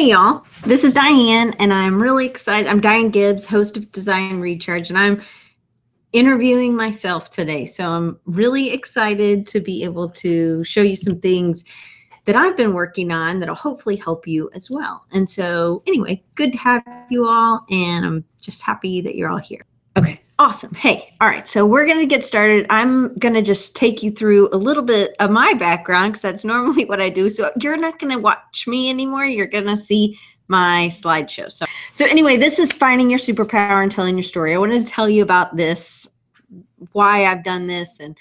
Hey y'all, this is Diane and I'm really excited. I'm Diane Gibbs, host of Design Recharge, and I'm interviewing myself today. So I'm really excited to be able to show you some things that I've been working on that'll hopefully help you as well. And so anyway, good to have you all and I'm just happy that you're all here. Okay, awesome. Hey, all right, so we're gonna get started. I'm gonna just take you through a little bit of my background because that's normally what I do. So you're not gonna watch me anymore. You're gonna see my slideshow. So anyway, this is Finding Your Superpower and Telling Your Story. I wanted to tell you about this, why I've done this and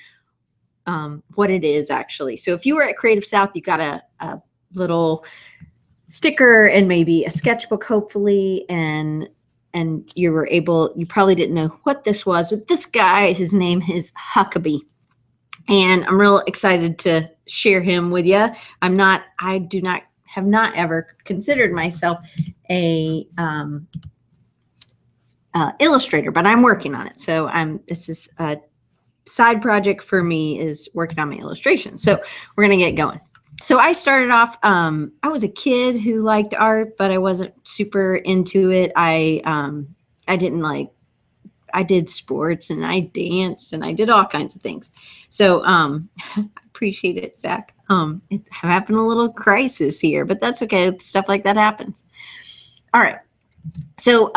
what it is actually. So if you were at Creative South, you got a little sticker and maybe a sketchbook, hopefully, and you were able, you probably didn't know what this was, but this guy, his name is Huckabee. And I'm real excited to share him with you. I have not ever considered myself a illustrator, but I'm working on it. So this is a side project for me, is working on my illustrations. So we're going to get going. So I started off, I was a kid who liked art, but I wasn't super into it. I did sports and I danced and I did all kinds of things. So I appreciate it, Zach. It happened a little crisis here, but that's okay. Stuff like that happens. All right. So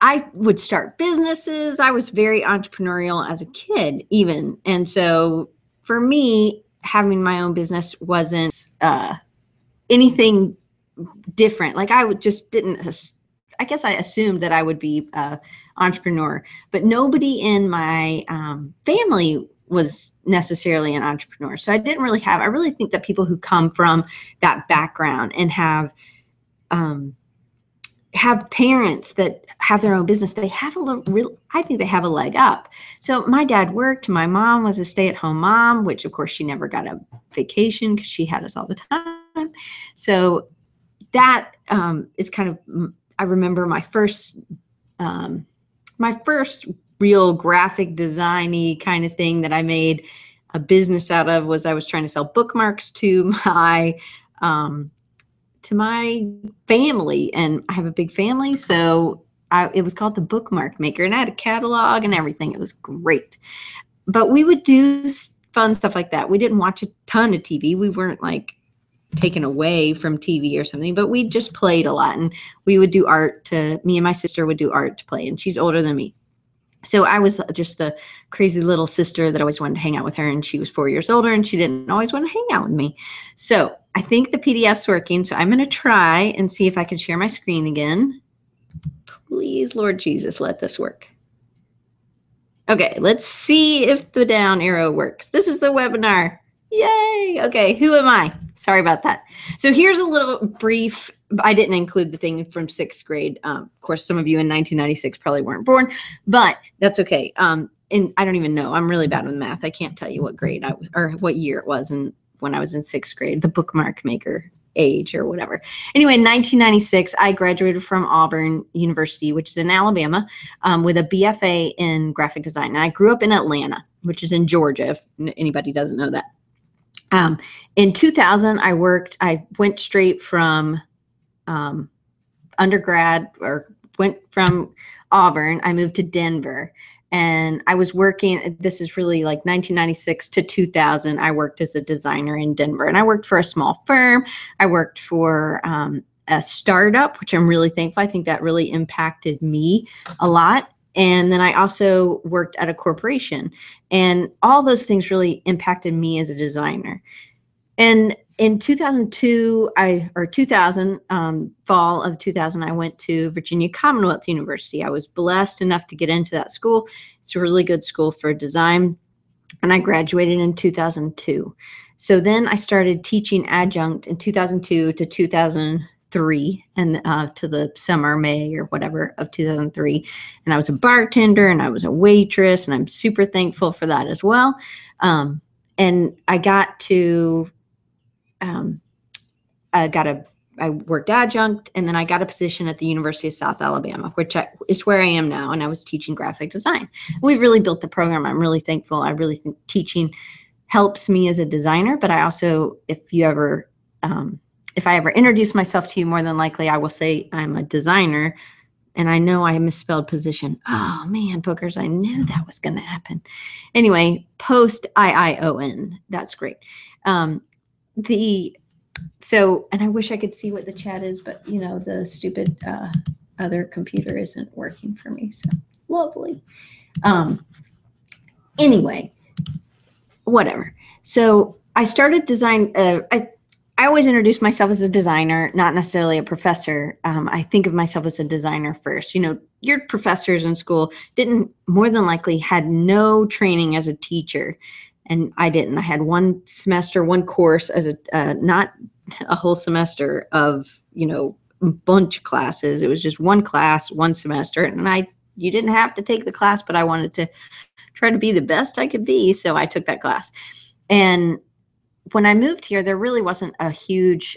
I would start businesses. I was very entrepreneurial as a kid even. And so for me, having my own business wasn't anything different. Like I guess I assumed that I would be an entrepreneur, but nobody in my family was necessarily an entrepreneur. So I really think that people who come from that background and have parents that have their own business, I think they have a leg up. So my dad worked, my mom was a stay-at-home mom, which of course she never got a vacation because she had us all the time. So that is kind of, I remember my first real graphic design-y kind of thing that I made a business out of was I was trying to sell bookmarks to my family, and I have a big family, so it was called the Bookmark Maker, and I had a catalog and everything. It was great, but we would do fun stuff like that. We didn't watch a ton of TV. We weren't like taken away from TV or something, but we just played a lot, and we would do art to, me and my sister would do art to play, and she's older than me. So I was just the crazy little sister that always wanted to hang out with her, and she was 4 years older, and she didn't always want to hang out with me. So I think the PDF's working, so I'm going to try and see if I can share my screen again. Please, Lord Jesus, let this work. Okay, let's see if the down arrow works. This is the webinar. Yay! Okay, who am I? Sorry about that. So here's a little brief. I didn't include the thing from sixth grade. Of course, some of you in 1996 probably weren't born, but that's okay. And I don't even know. I'm really bad with math. I can't tell you what grade I was, or what year it was and when I was in sixth grade, the Bookmark Maker age or whatever. Anyway, in 1996, I graduated from Auburn University, which is in Alabama, with a BFA in graphic design. And I grew up in Atlanta, which is in Georgia, if anybody doesn't know that. In 2000, I went straight from undergrad, or went from Auburn, I moved to Denver, and I was working, this is really like 1996 to 2000, I worked as a designer in Denver, and I worked for a small firm. I worked for a startup, which I'm really thankful. I think that really impacted me a lot. And then I also worked at a corporation, and all those things really impacted me as a designer. And in 2000, fall of 2000, I went to Virginia Commonwealth University. I was blessed enough to get into that school. It's a really good school for design. And I graduated in 2002. So then I started teaching adjunct in 2002 to 2003, and to the summer, May or whatever of 2003. And I was a bartender and I was a waitress, and I'm super thankful for that as well. And I got to, I worked adjunct, and then I got a position at the University of South Alabama, which is where I am now. And I was teaching graphic design. We really built the program. I'm really thankful. I really think teaching helps me as a designer, but I also, if you ever, if I ever introduce myself to you, more than likely I will say I'm a designer, and I know I misspelled position. Oh, man, bookers, I knew that was going to happen. Anyway, post IION. That's great. And I wish I could see what the chat is, but, you know, the stupid other computer isn't working for me, so lovely. Anyway, whatever. So I started design. I always introduce myself as a designer, not necessarily a professor. I think of myself as a designer first. You know, your professors in school didn't, more than likely had no training as a teacher. And I didn't. I had one semester, one course as a, not a whole semester of, you know, bunch of classes. It was just one class, one semester. And you didn't have to take the class, but I wanted to try to be the best I could be. So I took that class. And when I moved here, there really wasn't a huge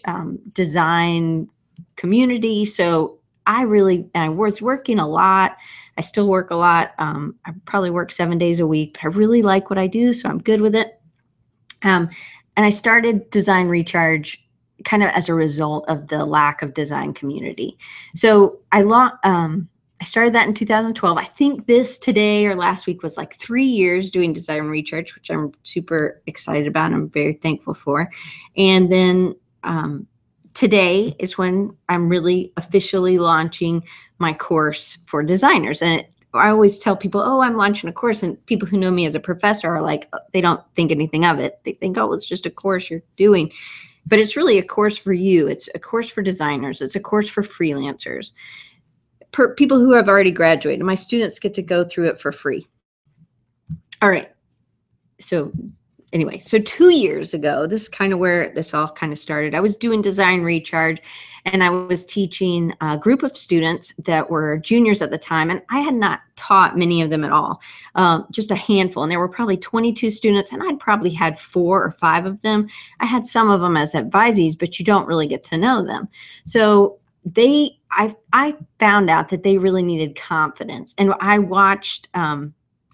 design community. So I was working a lot. I still work a lot. I probably work 7 days a week, but I really like what I do, so I'm good with it. And I started Design Recharge kind of as a result of the lack of design community. So I started that in 2012. I think this today or last week was like 3 years doing Design Recharge, which I'm super excited about and I'm very thankful for. And then today is when I'm really officially launching my course for designers. And I always tell people, oh, I'm launching a course. And people who know me as a professor are like, they don't think anything of it. They think, oh, it's just a course you're doing. But it's really a course for you. It's a course for designers. It's a course for freelancers. People who have already graduated. My students get to go through it for free. All right. So anyway, so 2 years ago, this is kind of where this all kind of started. I was doing Design Recharge, and I was teaching a group of students that were juniors at the time, and I had not taught many of them at all, just a handful. And there were probably 22 students, and I'd probably had 4 or 5 of them. I had some of them as advisees, but you don't really get to know them. So I found out that they really needed confidence. And I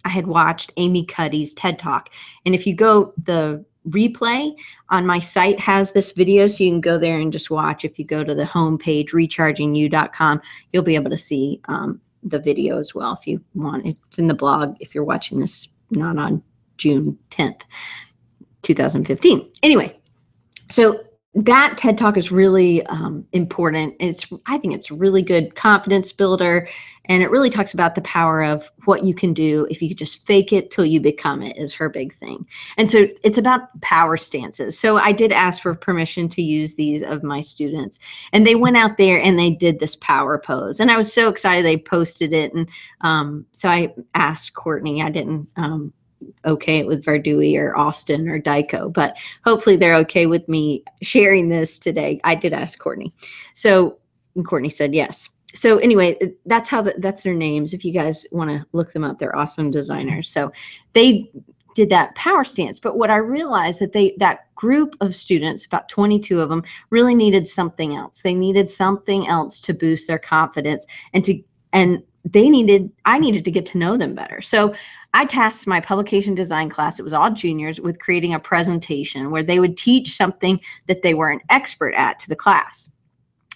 had watched Amy Cuddy's TED Talk. And if you go, the replay on my site has this video, so you can go there and just watch. If you go to the homepage, rechargingyou.com, you'll be able to see the video as well if you want. It's in the blog if you're watching this not on June 10th, 2015. Anyway, so that TED Talk is really important. I think it's a really good confidence builder, and it really talks about the power of what you can do if you just fake it till you become it is her big thing. And so it's about power stances. So I did ask for permission to use these of my students, and they went out there and they did this power pose. And I was so excited they posted it. And so I asked Courtney, I didn't okay with Vardui or Austin or Daiko, but hopefully they're okay with me sharing this today. I did ask Courtney. So Courtney said yes. So anyway, that's how that's their names. If you guys want to look them up, they're awesome designers. So they did that power stance. But what I realized that that group of students, about 22 of them, really needed something else. They needed something else to boost their confidence, and I needed to get to know them better. So I tasked my publication design class, it was all juniors, with creating a presentation where they would teach something that they were an expert at to the class.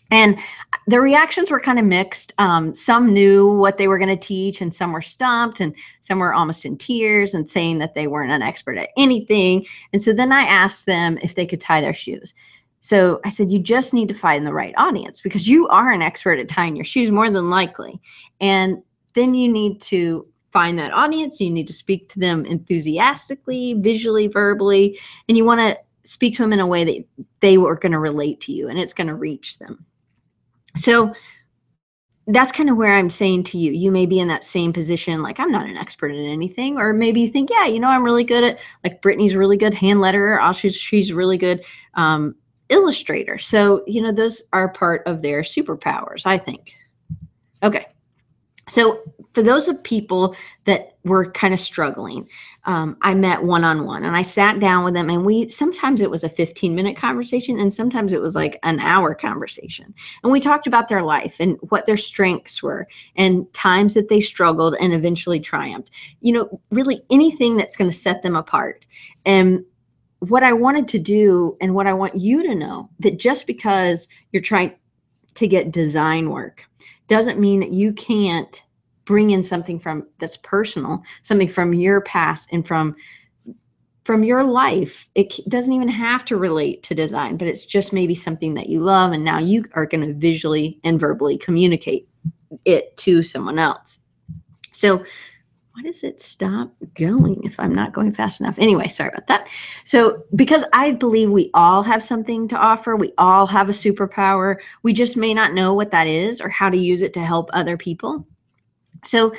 And the reactions were kind of mixed. Some knew what they were going to teach, and some were stumped, and some were almost in tears and saying that they weren't an expert at anything. And so then I asked them if they could tie their shoes. So I said, you just need to find the right audience, because you are an expert at tying your shoes, more than likely. And then you need to find that audience. You need to speak to them enthusiastically, visually, verbally, and you want to speak to them in a way that they are going to relate to you and it's going to reach them. So that's kind of where I'm saying to you, you may be in that same position, like, I'm not an expert at anything, or maybe you think, yeah, you know, I'm really good at, like, Brittany's really good hand letterer, she's really good illustrator. So, you know, those are part of their superpowers, I think. Okay. So for those of people that were kind of struggling, I met one-on-one, and I sat down with them, and sometimes it was a 15-minute conversation, and sometimes it was like an hour conversation. And we talked about their life and what their strengths were and times that they struggled and eventually triumphed. You know, really anything that's going to set them apart. And what I wanted to do and what I want you to know, that just because you're trying to get design work doesn't mean that you can't bring in something from that's personal, something from your past and from your life. It doesn't even have to relate to design, but it's just maybe something that you love. And now you are going to visually and verbally communicate it to someone else. So why does it stop going if I'm not going fast enough? Anyway, sorry about that. So because I believe we all have something to offer, we all have a superpower, we just may not know what that is or how to use it to help other people. So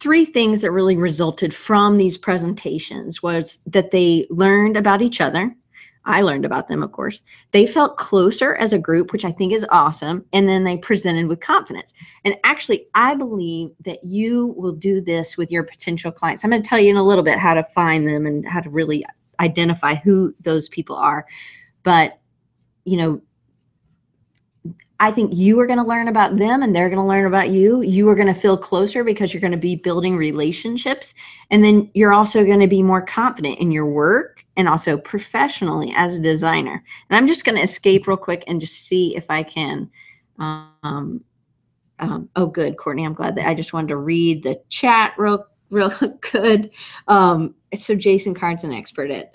three things that really resulted from these presentations was that they learned about each other. I learned about them, of course. They felt closer as a group, which I think is awesome. And then they presented with confidence. And actually, I believe that you will do this with your potential clients. I'm going to tell you in a little bit how to find them and how to really identify who those people are. But, you know, I think you are going to learn about them and they're going to learn about you. You are going to feel closer because you're going to be building relationships. And then you're also going to be more confident in your work and also professionally as a designer. And I'm just going to escape real quick and just see if I can. Oh, good, Courtney. I'm glad that I just wanted to read the chat real good. So Jason Card's an expert at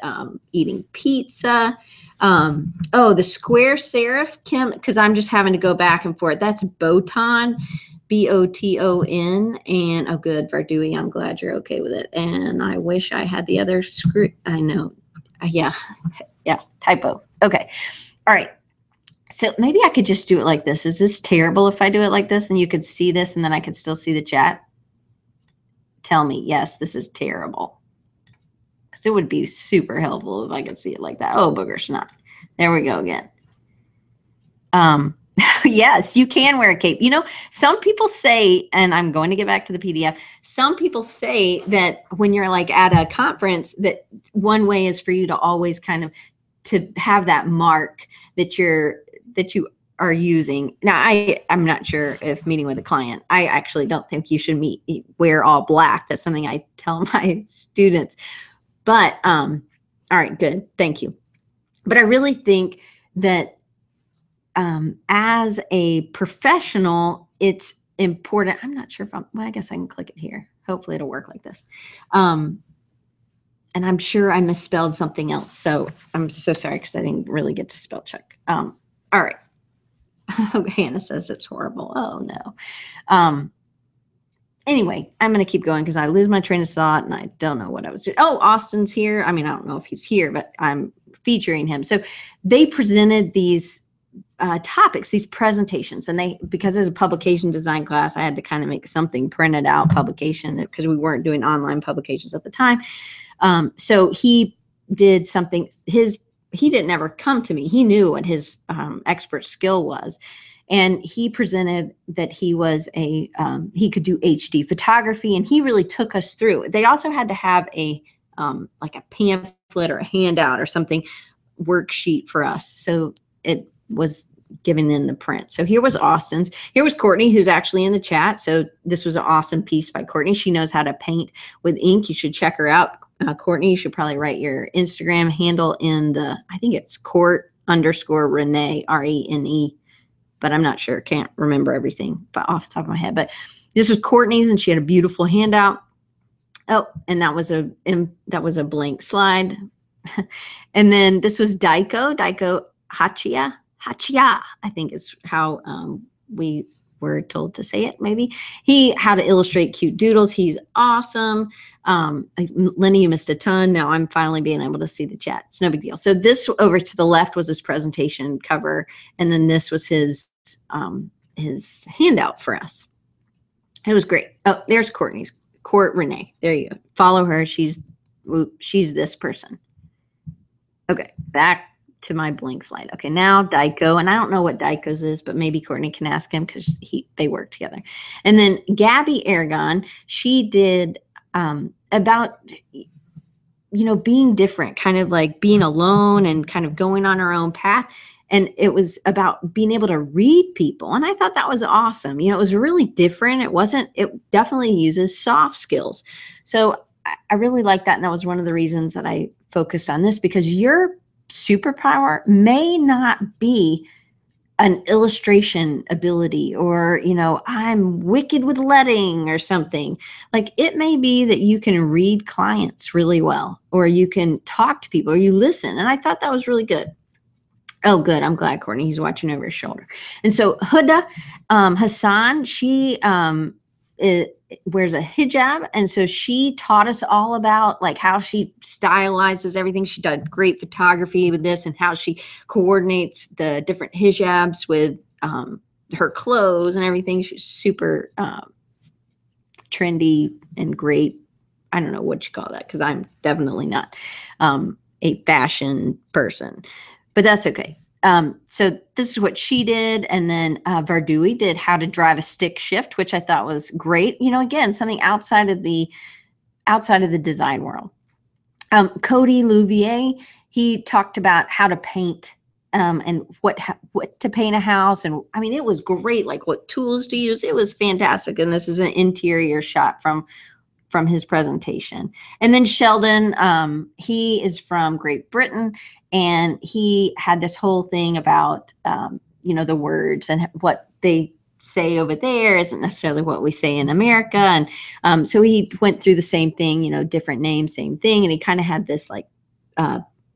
eating pizza. Oh, the square serif, Kim, because I'm just having to go back and forth. That's Botan, B-O-T-O-N, and oh, good, Vardui, I'm glad you're okay with it. And I wish I had the other script. I know. Yeah, typo. Okay. All right. So maybe I could just do it like this. Is this terrible if I do it like this and you could see this and then I could still see the chat? Tell me, yes, this is terrible. It would be super helpful if I could see it like that. Oh, booger snot. There we go again. Yes, you can wear a cape. You know, some people say, and I'm going to get back to the PDF, some people say that when you're like at a conference, that one way is for you to always kind of to have that mark that you are using. Now, I'm not sure if meeting with a client, I actually don't think you should wear all black. That's something I tell my students. But, all right, good. Thank you. But I really think that as a professional, it's important. I'm not sure if I'm, well, I guess I can click it here. Hopefully it'll work like this. And I'm sure I misspelled something else. So I'm so sorry because I didn't really get to spell check. All right. Oh, Hannah says it's horrible. Oh, no. Anyway, I'm going to keep going because I lose my train of thought and I don't know what I was doing. Oh, Austin's here. I mean, I don't know if he's here, but I'm featuring him. So they presented these topics, these presentations, and they, because it was a publication design class, I had to kind of make something printed out publication because we weren't doing online publications at the time. So he did something, he didn't ever come to me. He knew what his expert skill was. And he presented that he was a, he could do HD photography, and he really took us through it. They also had to have a, like a pamphlet or a handout or something worksheet for us. So it was given in the print. So here was Austin's, here was Courtney, who's actually in the chat. So this was an awesome piece by Courtney. She knows how to paint with ink. You should check her out. Courtney, you should probably write your Instagram handle in the, I think it's Court_Renee, R-E-N-E. But I'm not sure, can't remember everything off the top of my head. But this was Courtney's, and she had a beautiful handout. Oh, and that was a blank slide. And then this was Daiko Hachiya. Hachiya, I think is how we were told to say it, maybe. How to illustrate cute doodles. He's awesome. Lenny, you missed a ton. Now I'm finally being able to see the chat. It's no big deal. So this over to the left was his presentation cover. And then this was his handout for us. It was great. Oh, there's Courtney's, Court Renee. There you go. Follow her. She's this person. Okay. Back to my blank slide. Okay, now Daiko, and I don't know what Daiko's is, but maybe Courtney can ask him because they work together. And then Gabby Aragon, she did about, you know, being different, kind of like being alone and kind of going on her own path. And it was about being able to read people. And I thought that was awesome. You know, it was really different. It definitely uses soft skills. So I really like that. And that was one of the reasons that I focused on this, because your superpower may not be an illustration ability or, you know, I'm wicked with letting or something. Like, it may be that you can read clients really well, or you can talk to people, or you listen. And I thought that was really good. Oh, good. I'm glad Courtney, he's watching over his shoulder. And so Huda Hassan, she wears a hijab. And so she taught us all about like how she stylizes everything. She did great photography with this and how she coordinates the different hijabs with her clothes and everything. She's super trendy and great. I don't know what you call that, because I'm definitely not a fashion person, but that's okay. So this is what she did. And then Vardui did how to drive a stick shift, which I thought was great. You know, again, something outside of the design world. Cody Louvier, he talked about how to paint and what to paint a house. And I mean, it was great. Like, what tools to use. It was fantastic. And this is an interior shot from his presentation. And then Sheldon, he is from Great Britain, and he had this whole thing about, you know, the words and what they say over there isn't necessarily what we say in America. And so he went through the same thing, you know, different name, same thing. And he kind of had this like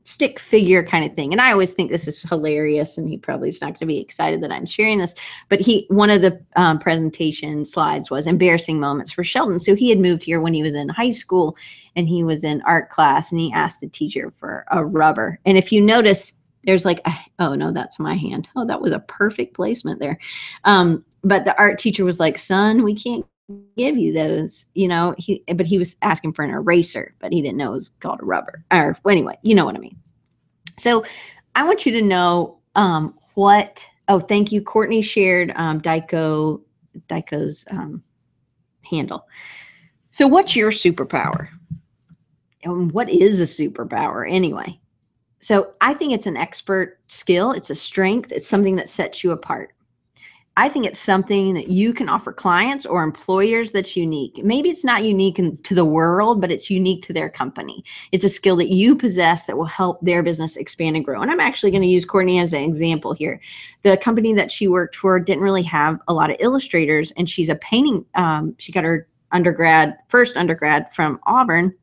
stick figure kind of thing. And I always think this is hilarious, and he probably is not going to be excited that I'm sharing this, but he, one of the presentation slides was embarrassing moments for Sheldon. So he had moved here when he was in high school, and he was in art class, and he asked the teacher for a rubber. And if you notice, there's like, oh no, that's my hand. Oh, that was a perfect placement there. But the art teacher was like, son, we can't give you those, you know, but he was asking for an eraser, but he didn't know it was called a rubber, or anyway, you know what I mean? So I want you to know, oh, thank you. Courtney shared, Daiko's, handle. So what's your superpower? And what is a superpower anyway? So I think it's an expert skill. It's a strength. It's something that sets you apart. I think it's something that you can offer clients or employers that's unique. Maybe it's not unique to the world, but it's unique to their company. It's a skill that you possess that will help their business expand and grow. And I'm actually going to use Courtney as an example here. The company that she worked for didn't really have a lot of illustrators, and she's a painting. She got her first undergrad from Auburn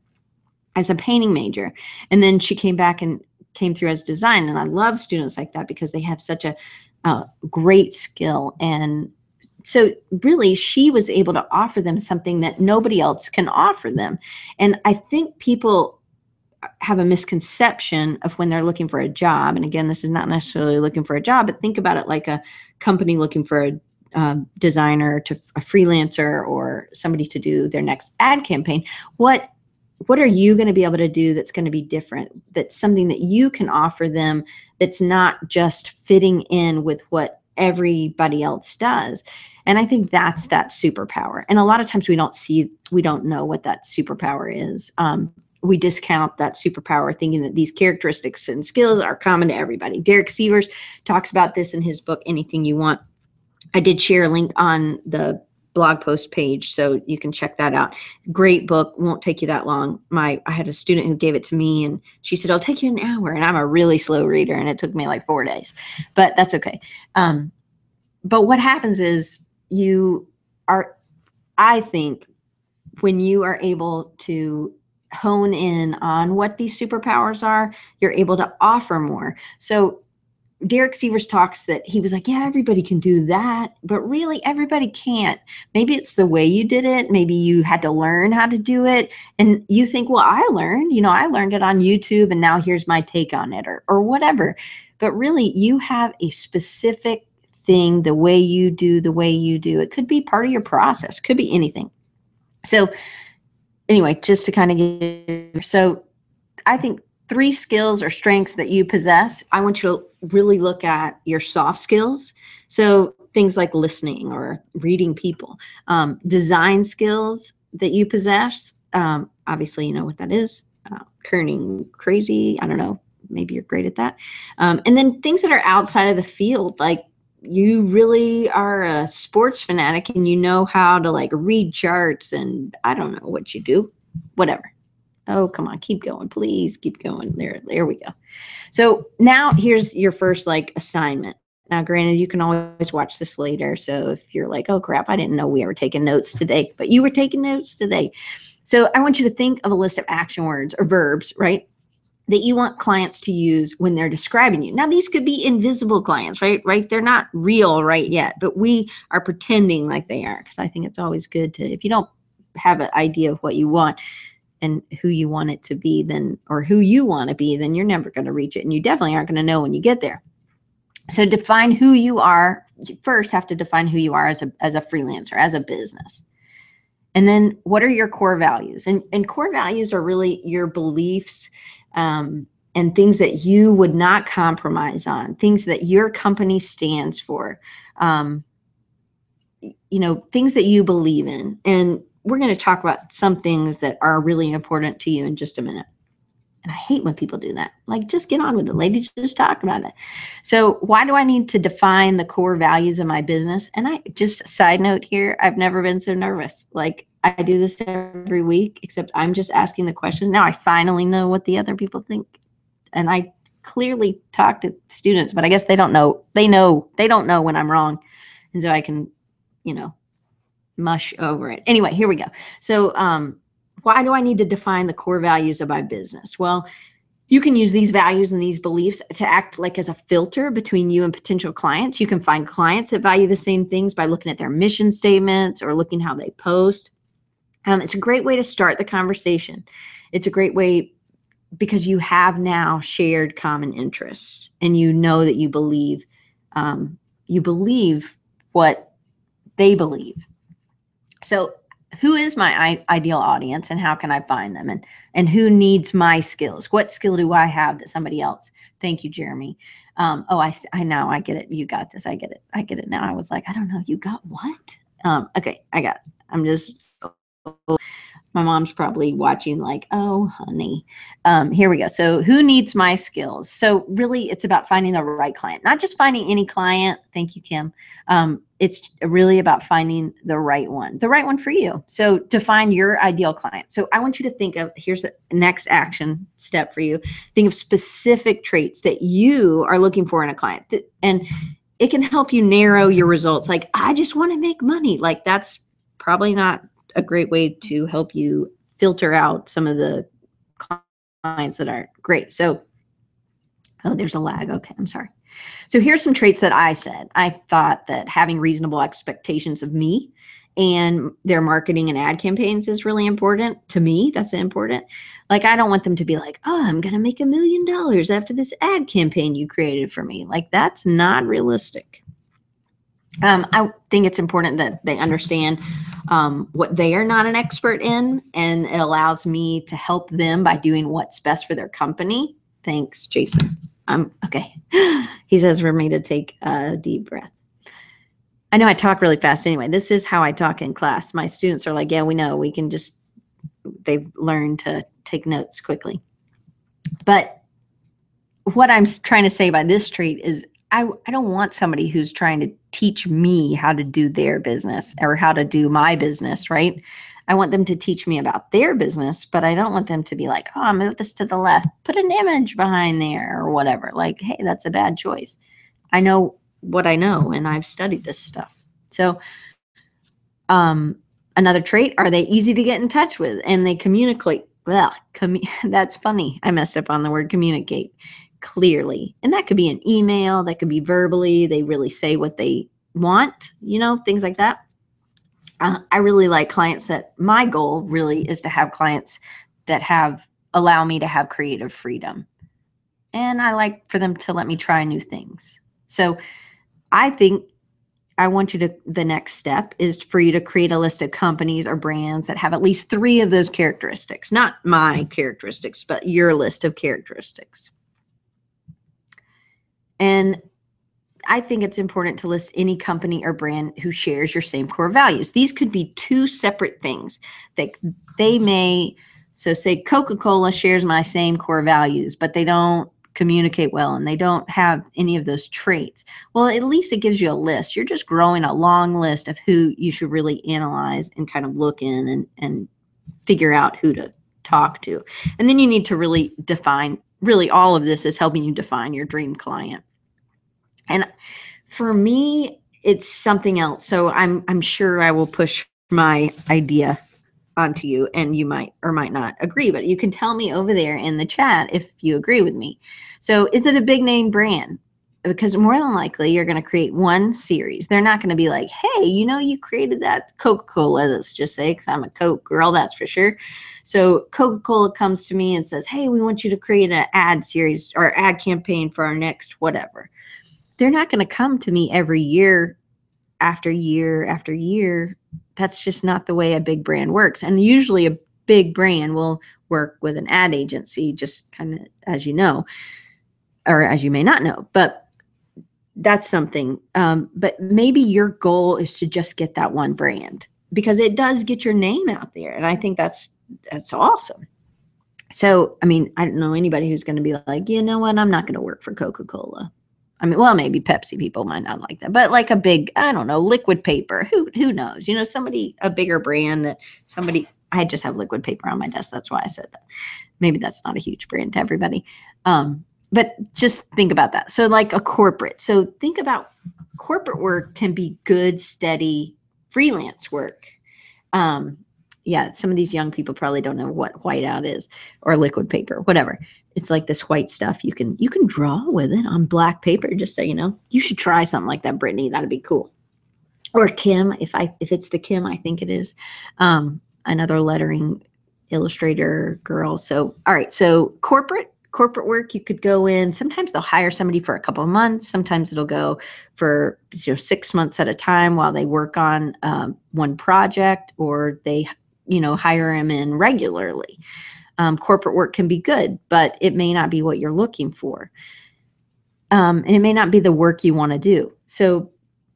as a painting major. And then she came back and came through as design. And I love students like that, because they have such a great skill. And so really, she was able to offer them something that nobody else can offer them. And I think people have a misconception of when they're looking for a job. And again, this is not necessarily looking for a job, but think about it like a company looking for a designer to a freelancer or somebody to do their next ad campaign. What are you going to be able to do that's going to be different? That's something that you can offer them that's not just fitting in with what everybody else does. And I think that's that superpower. And a lot of times we don't know what that superpower is. We discount that superpower thinking that these characteristics and skills are common to everybody. Derek Sievers talks about this in his book, Anything You Want. I did share a link on the blog post page, so you can check that out. Great book. Won't take you that long. I had a student who gave it to me, and she said, "I'll take you an hour." And I'm a really slow reader, and it took me like 4 days, but that's okay. But what happens is I think when you are able to hone in on what these superpowers are, you're able to offer more. So Derek Sievers talks that he was like, yeah, everybody can do that, but really everybody can't. Maybe it's the way you did it. Maybe you had to learn how to do it. And you think, well, I learned it on YouTube, and now here's my take on it, or whatever. But really, you have a specific thing, the way you do. It could be part of your process, could be anything. So anyway, just to kind of get, so I think three skills or strengths that you possess, I want you to really look at your soft skills. So things like listening or reading people, design skills that you possess. Obviously, you know what that is. Kerning crazy. I don't know. Maybe you're great at that. And then things that are outside of the field, like you really are a sports fanatic and you know how to like read charts and I don't know what you do, whatever. Oh, come on, keep going, please keep going. There we go. So now here's your first like assignment. Now, granted, you can always watch this later. So if you're like, oh crap, I didn't know we were taking notes today, but you were taking notes today. So I want you to think of a list of action words or verbs, right, that you want clients to use when they're describing you. Now, these could be invisible clients, right? They're not real right yet, but we are pretending like they are, because I think it's always good to, if you don't have an idea of what you want and who you want it to be, then, or who you want to be, then you're never going to reach it. And you definitely aren't going to know when you get there. So define who you are. You first have to define who you are as a freelancer, as a business. And then what are your core values? And core values are really your beliefs and things that you would not compromise on, things that your company stands for, you know, things that you believe in. And we're going to talk about some things that are really important to you in just a minute. And I hate when people do that. Like, just get on with it, lady. Just talk about it. So why do I need to define the core values of my business? And I just, side note here, I've never been so nervous. Like, I do this every week, except I'm just asking the questions. Now I finally know what the other people think. And I clearly talk to students, but I guess they don't know. They don't know when I'm wrong. And so I can, you know, mush over it. Anyway, here we go. So, why do I need to define the core values of my business? Well, you can use these values and these beliefs to act like as a filter between you and potential clients. You can find clients that value the same things by looking at their mission statements or looking how they post. It's a great way to start the conversation. It's a great way because you have now shared common interests and you know that you believe what they believe. So who is my ideal audience and how can I find them? And who needs my skills? What skill do I have that somebody else? Thank you, Jeremy. Oh, I know. I get it. You got this. I get it. I get it now. I was like, I don't know. You got what? Okay. I got it. I'm just, my mom's probably watching like, oh, honey. Here we go. So who needs my skills? So really it's about finding the right client, not just finding any client. Thank you, Kim. It's really about finding the right one for you. So to find your ideal client. So I want you to think of, here's the next action step for you. Think of specific traits that you are looking for in a client. And it can help you narrow your results. Like, I just want to make money. Like, that's probably not a great way to help you filter out some of the clients that aren't great. So, oh, there's a lag. Okay. I'm sorry. So here's some traits that I said. I thought that having reasonable expectations of me and their marketing and ad campaigns is really important to me. That's important. Like, I don't want them to be like, oh, I'm going to make $1 million after this ad campaign you created for me. Like, that's not realistic. I think it's important that they understand what they are not an expert in, and it allows me to help them by doing what's best for their company. Thanks, Jason. I'm okay. He says for me to take a deep breath. I know I talk really fast anyway. This is how I talk in class. My students are like, yeah, we know. We can just, they've learned to take notes quickly. But what I'm trying to say by this trait is I don't want somebody who's trying to teach me how to do their business or how to do my business, right? I want them to teach me about their business, but I don't want them to be like, oh, move this to the left, put an image behind there or whatever. Like, hey, that's a bad choice. I know what I know and I've studied this stuff. So another trait, are they easy to get in touch with and they communicate? Well, that's funny. I messed up on the word communicate. Clearly. And that could be an email, that could be verbally, they really say what they want, you know, things like that. I really like clients that, my goal really is to have clients that allow me to have creative freedom. And I like for them to let me try new things. So I think I want you to, the next step is for you to create a list of companies or brands that have at least 3 of those characteristics, not my characteristics, but your list of characteristics. And I think it's important to list any company or brand who shares your same core values. These could be 2 separate things that they may, so say Coca-Cola shares my same core values, but they don't communicate well and they don't have any of those traits. Well, at least it gives you a list. You're just growing a long list of who you should really analyze and kind of look in and figure out who to talk to. And then you need to really define, really all of this is helping you define your dream client. And for me, it's something else. So I'm sure I will push my idea onto you and you might or might not agree, but you can tell me over there in the chat if you agree with me. So is it a big name brand? Because more than likely you're going to create one series. They're not going to be like, hey, you know, you created that Coca-Cola. Let's just say, because I'm a Coke girl, that's for sure. So Coca-Cola comes to me and says, hey, we want you to create an ad series or ad campaign for our next whatever. They're not going to come to me every year after year after year. That's just not the way a big brand works. And usually a big brand will work with an ad agency, just kind of as you know, or as you may not know, but that's something. But maybe your goal is to just get that one brand because it does get your name out there. And I think that's awesome. So, I mean, I don't know anybody who's going to be like, you know what, I'm not going to work for Coca-Cola. I mean, well, maybe Pepsi people might not like that, but like a big, I don't know, Liquid Paper, who knows, you know, somebody, a bigger brand that somebody, I just have Liquid Paper on my desk. That's why I said that. Maybe that's not a huge brand to everybody. But just think about that. So like a corporate. So think about corporate work can be good, steady freelance work. Yeah, some of these young people probably don't know what whiteout is or liquid paper, whatever. It's like this white stuff. You can draw with it on black paper, just so you know. You should try something like that, Brittany. That'd be cool. Or Kim, if it's the Kim, I think it is. Another lettering illustrator girl. So all right, so corporate work, you could go in. Sometimes they'll hire somebody for a couple of months. Sometimes it'll go for 6 months at a time while they work on one project, or they hire them in regularly. Corporate work can be good, but it may not be what you're looking for. And it may not be the work you want to do. So,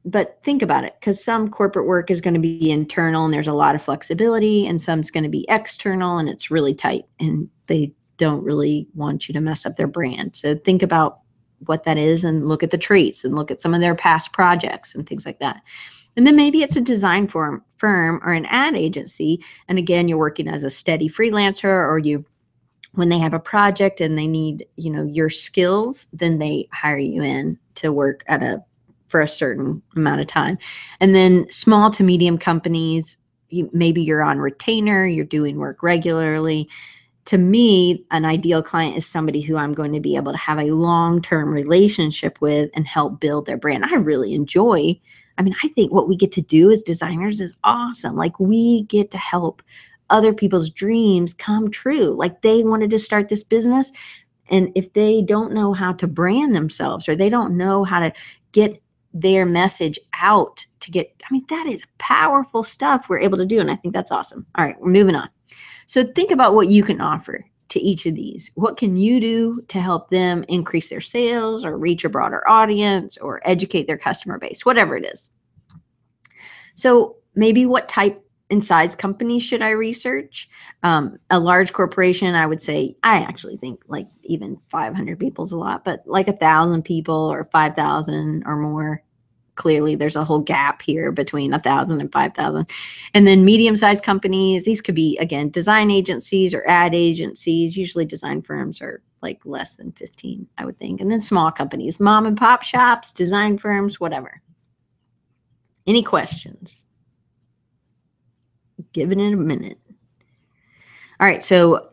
but think about it, because some corporate work is going to be internal and there's a lot of flexibility, and some's going to be external and it's really tight and they don't really want you to mess up their brand. So think about what that is and look at the traits and look at some of their past projects and things like that. And then maybe it's a design firm or an ad agency. And again, you're working as a steady freelancer, or when they have a project and they need, your skills, then they hire you in to work for a certain amount of time. And then small to medium companies, maybe you're on retainer, you're doing work regularly. To me, an ideal client is somebody who I'm going to be able to have a long-term relationship with and help build their brand. I really enjoy, I think what we get to do as designers is awesome. Like, we get to help other people's dreams come true. Like, they wanted to start this business, and if they don't know how to brand themselves, or they don't know how to get their message out to get, that is powerful stuff we're able to do. And I think that's awesome. All right, we're moving on. So think about what you can offer to each of these. What can you do to help them increase their sales or reach a broader audience or educate their customer base, whatever it is. So maybe what type and size company should I research? A large corporation, I would say, I actually think like even 500 people is a lot, but like 1,000 people or 5,000 or more. Clearly, there's a whole gap here between 1,000 and 5,000. And then medium-sized companies, these could be, again, design agencies or ad agencies. Usually design firms are like less than 15, I would think. And then small companies, mom and pop shops, design firms, whatever. Any questions? Giving it a minute. All right, so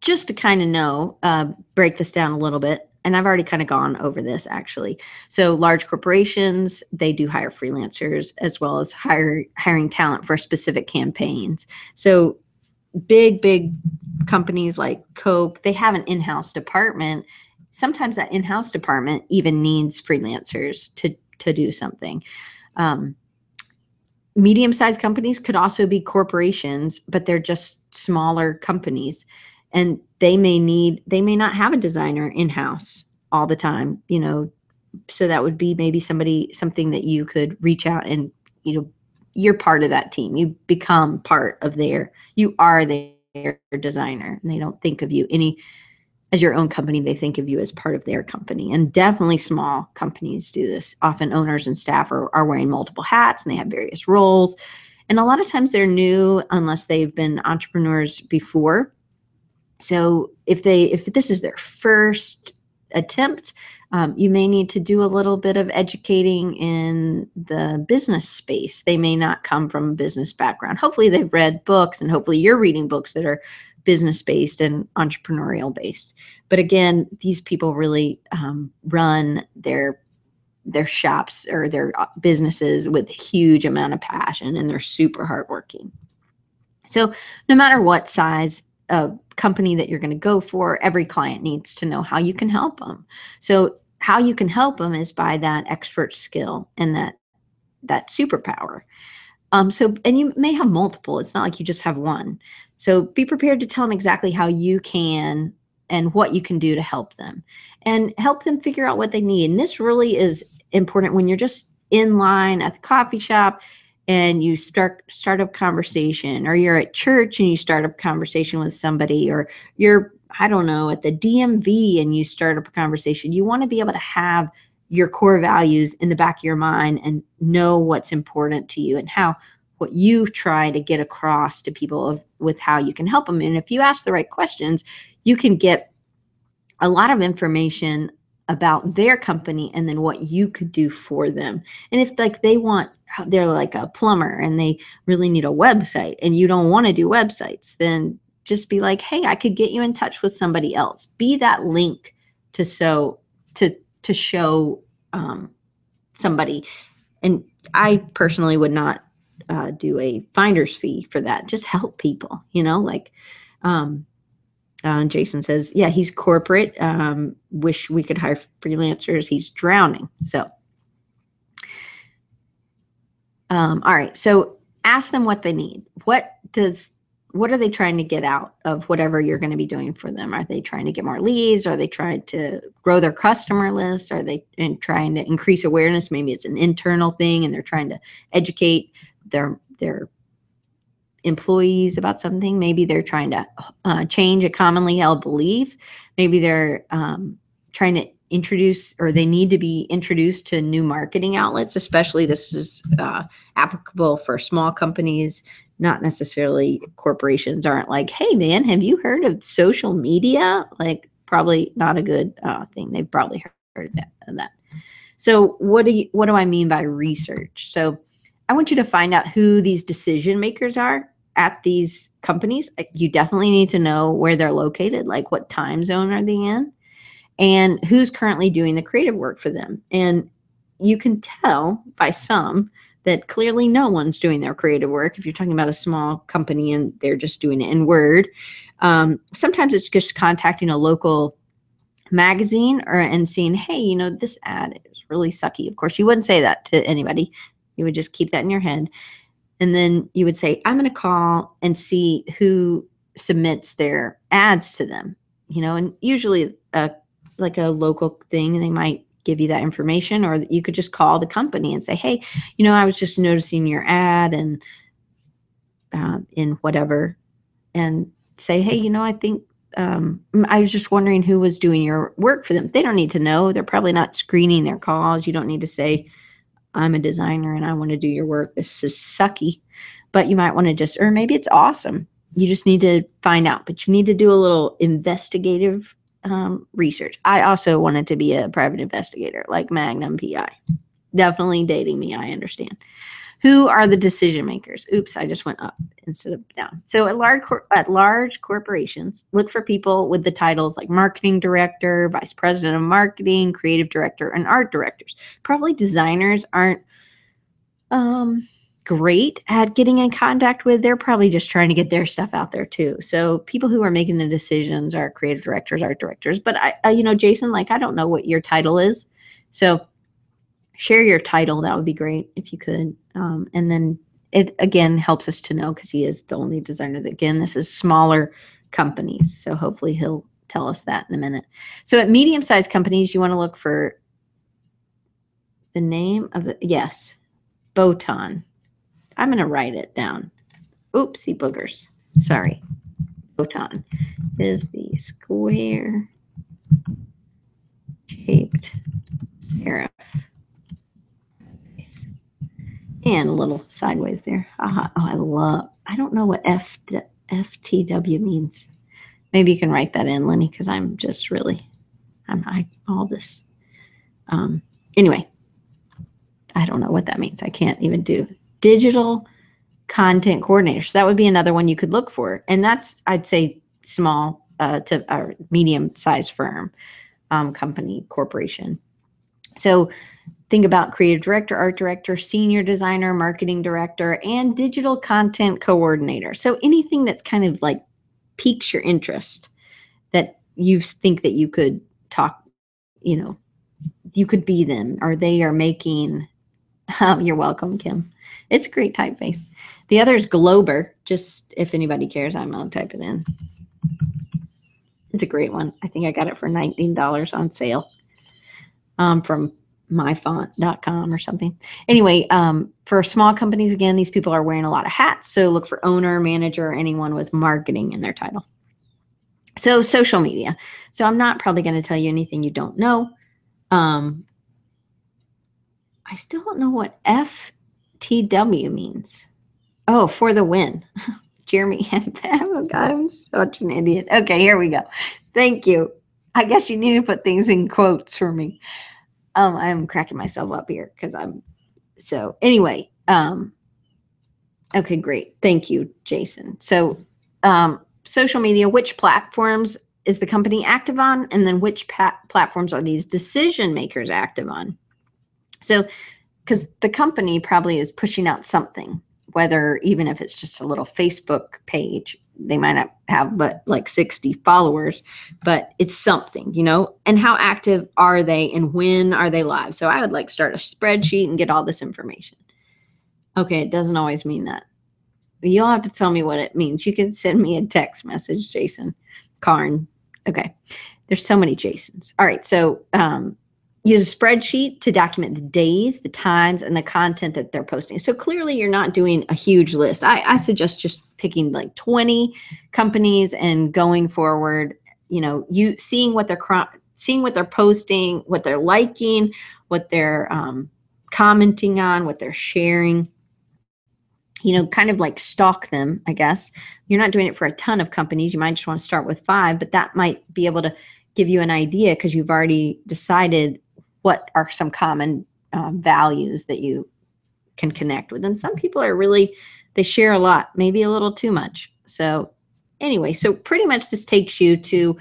just to kind of break this down a little bit. And I've already kind of gone over this, actually. So large corporations, they do hire freelancers, as well as hiring talent for specific campaigns. So big companies like Coke, they have an in-house department. Sometimes that in-house department even needs freelancers to do something. Medium-sized companies could also be corporations, but they're just smaller companies. And they may not have a designer in-house all the time, so that would be maybe something that you could reach out and, you're part of that team. You become part of you are their designer, and they don't think of you as your own company. They think of you as part of their company. And definitely small companies do this. Often owners and staff are wearing multiple hats, and they have various roles. And a lot of times they're new unless they've been entrepreneurs before. So if this is their first attempt, you may need to do a little bit of educating in the business space. They may not come from a business background. Hopefully they've read books, and hopefully you're reading books that are business-based and entrepreneurial-based. But again, these people really run their shops or their businesses with a huge amount of passion, and they're super hardworking. So no matter what size a company that you're going to go for, every client needs to know how you can help them. So how you can help them is by that expert skill and that superpower. And you may have multiple. It's not like you just have one. So be prepared to tell them exactly how you can and what you can do to help them, and help them figure out what they need. And this really is important when you're just in line at the coffee shop and you start up conversation, or you're at church and you start up conversation with somebody, or you're, I don't know, at the DMV and you start up a conversation. You want to be able to have your core values in the back of your mind and know what's important to you and how, what you try to get across to people with how you can help them. And if you ask the right questions, you can get a lot of information about their company and then what you could do for them. And if they're like a plumber and they really need a website and you don't want to do websites, then just be like, hey, I could get you in touch with somebody else. Be that link to show somebody. And I personally would not do a finder's fee for that. Just help people, you know, like, Jason says, yeah, he's corporate. Wish we could hire freelancers. He's drowning. So, all right. So ask them what they need. What are they trying to get out of whatever you're going to be doing for them? Are they trying to get more leads? Are they trying to grow their customer list? Are they trying to increase awareness? Maybe it's an internal thing and they're trying to educate their employees about something. Maybe they're trying to change a commonly held belief. Maybe they're trying to introduce, or they need to be introduced to new marketing outlets, especially this is applicable for small companies, not necessarily corporations aren't like, hey man, have you heard of social media? Like, probably not a good thing. They've probably heard that. So what do I mean by research? So I want you to find out who these decision makers are at these companies. You definitely need to know where they're located, like what time zone are they in, and who's currently doing the creative work for them. And you can tell by some that clearly no one's doing their creative work. If you're talking about a small company and they're just doing it in Word, sometimes it's just contacting a local magazine and seeing, hey, you know, this ad is really sucky. Of course, you wouldn't say that to anybody. You would just keep that in your head. And then you would say, I'm going to call and see who submits their ads to them, you know, and usually like a local thing, and they might give you that information, or you could just call the company and say, hey, you know, I was just noticing your ad and in whatever, and say, hey, you know, I think I was just wondering who was doing your work for them. They don't need to know. They're probably not screening their calls. You don't need to say, I'm a designer and I want to do your work. This is sucky. But you might want to just, or maybe it's awesome. You just need to find out, but you need to do a little investigative research. I also wanted to be a private investigator, like Magnum PI. Definitely dating me, I understand. Who are the decision makers? Oops, I just went up instead of down. So at large corporations, look for people with the titles like marketing director, vice president of marketing, creative director, and art directors. Probably designers aren't great at getting in contact with. They're probably just trying to get their stuff out there too. So people who are making the decisions are creative directors, art directors. But I you know, Jason, like, I don't know what your title is. So share your title. That would be great if you could. And then it, again, helps us to know, because he is the only designer that, again, this is smaller companies. So hopefully he'll tell us that in a minute. So at medium-sized companies, you want to look for the name of the, yes, Botan. I'm going to write it down. Oopsie boogers. Sorry. Botan is the square-shaped serif. And a little sideways there. I don't know what FTW means. Maybe you can write that in, Lenny, because I'm just really, I'm not all this. Anyway, I don't know what that means. I can't even do digital content coordinator. So that would be another one you could look for. And that's, I'd say, small to or medium-sized firm, company, corporation. So think about creative director, art director, senior designer, marketing director, and digital content coordinator. So anything that's kind of like piques your interest, that you think that you could talk, you know, you could be them, or they are making, you're welcome, Kim. It's a great typeface. The other is Glober, just if anybody cares, I'm going to type it in. It's a great one. I think I got it for $19 on sale from MyFont.com or something. Anyway, for small companies, again, these people are wearing a lot of hats. So look for owner, manager, or anyone with marketing in their title. So social media. So I'm not probably going to tell you anything you don't know. I still don't know what FTW means. Oh, for the win. Jeremy and Pam. Oh, God, I'm such an idiot. Okay, here we go. Thank you. I guess you need to put things in quotes for me. I'm cracking myself up here because I'm so anyway. Okay, great. Thank you, Jason. So social media, which platforms is the company active on? And then which platforms are these decision makers active on? So because the company probably is pushing out something, whether even if it's just a little Facebook page, they might not have but like 60 followers, but it's something, you know, and how active are they and when are they live? So I would like start a spreadsheet and get all this information. Okay, it doesn't always mean that. You'll have to tell me what it means. You can send me a text message, Jason Karn. Okay, there's so many Jasons. All right, so use a spreadsheet to document the days, the times, and the content that they're posting. So clearly you're not doing a huge list. I suggest just picking like 20 companies and going forward, you know, you seeing what they're posting, what they're liking, what they're commenting on, what they're sharing, you know, kind of like stalk them, I guess. You're not doing it for a ton of companies. You might just want to start with 5, but that might be able to give you an idea because you've already decided what are some common values that you can connect with. And some people are really, they share a lot, maybe a little too much. So anyway, so pretty much this takes you to,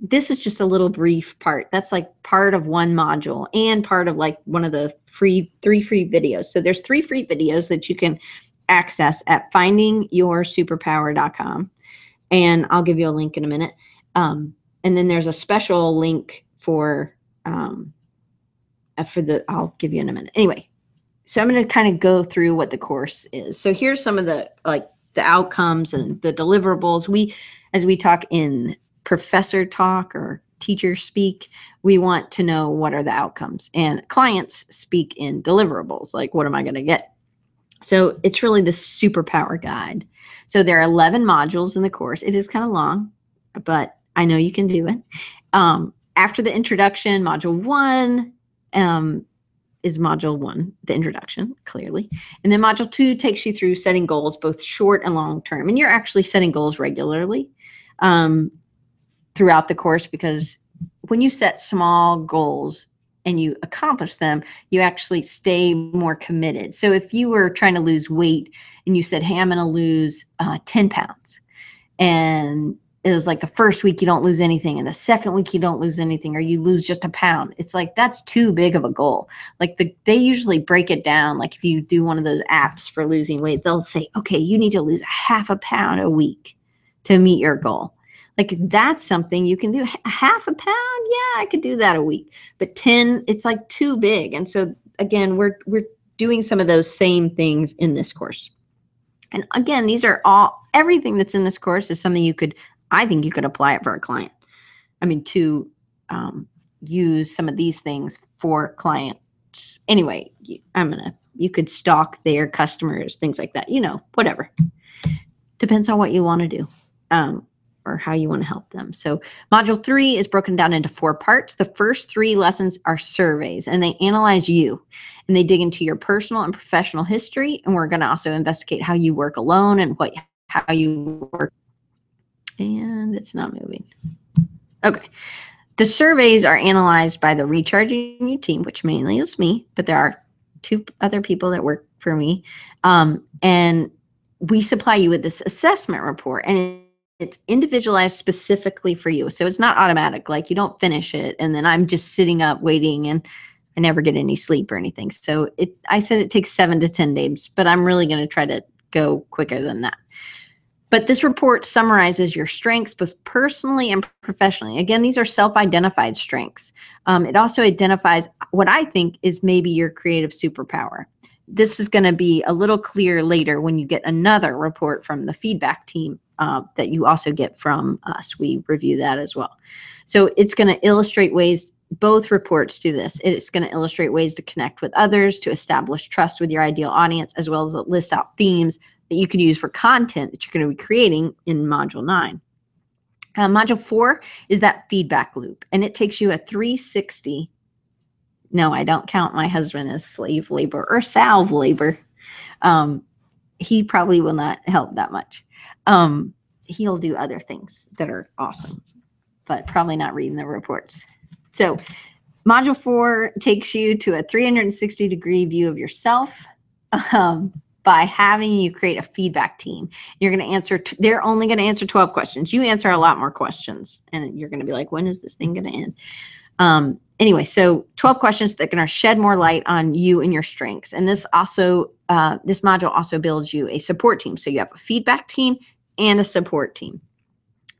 this is just a little brief part. That's like part of one module and part of like one of the three free videos. So there's 3 free videos that you can access at findingyoursuperpower.com. And I'll give you a link in a minute. And then there's a special link for the, I'll give you in a minute. Anyway, so I'm going to kind of go through what the course is. So here's some of the, like the outcomes and the deliverables. As we talk in professor talk or teacher speak, we want to know what are the outcomes, and clients speak in deliverables. Like, what am I going to get? So it's really the superpower guide. So there are 11 modules in the course. It is kind of long, but I know you can do it. After the introduction, module 1 is module 1, the introduction, clearly. And then module 2 takes you through setting goals, both short and long term. And you're actually setting goals regularly throughout the course, because when you set small goals and you accomplish them, you actually stay more committed. So if you were trying to lose weight and you said, hey, I'm going to lose 10 pounds. And it was like the first week you don't lose anything, and the second week you don't lose anything, or you lose just a pound. It's like, that's too big of a goal. Like they usually break it down. Like if you do one of those apps for losing weight, they'll say, okay, you need to lose a half a pound a week to meet your goal. Like that's something you can do. Half a pound? Yeah, I could do that a week. But 10, it's like too big. And so again, we're doing some of those same things in this course. And again, these are all, everything that's in this course is something you could, I think you could apply it for a client. I mean, to use some of these things for clients. Anyway, you could stalk their customers, things like that, you know, whatever. Depends on what you want to do or how you want to help them. So module 3 is broken down into 4 parts. The first 3 lessons are surveys, and they analyze you, and they dig into your personal and professional history. And we're going to also investigate how you work alone and how you work And it's not moving. Okay. The surveys are analyzed by the Recharging You team, which mainly is me, but there are two other people that work for me. And we supply you with this assessment report, and it's individualized specifically for you. So it's not automatic, like you don't finish it and then I'm just sitting up waiting and I never get any sleep or anything. So I said it takes 7 to 10 days, but I'm really going to try to go quicker than that. But this report summarizes your strengths both personally and professionally. Again, these are self-identified strengths. It also identifies what I think is maybe your creative superpower. This is going to be a little clearer later when you get another report from the feedback team that you also get from us. We review that as well. So it's going to illustrate ways, both reports do this. It's going to illustrate ways to connect with others, to establish trust with your ideal audience, as well as list out themes that you can use for content that you're going to be creating in Module 9. Module 4 is that feedback loop, and it takes you a 360. No, I don't count my husband as slave labor or salve labor. He probably will not help that much. He'll do other things that are awesome, but probably not reading the reports. So Module 4 takes you to a 360-degree view of yourself by having you create a feedback team. You're going to answer, they're only going to answer 12 questions. You answer a lot more questions, and you're going to be like, when is this thing going to end? Anyway, so 12 questions that are going to shed more light on you and your strengths. And this also, this module also builds you a support team. So you have a feedback team and a support team.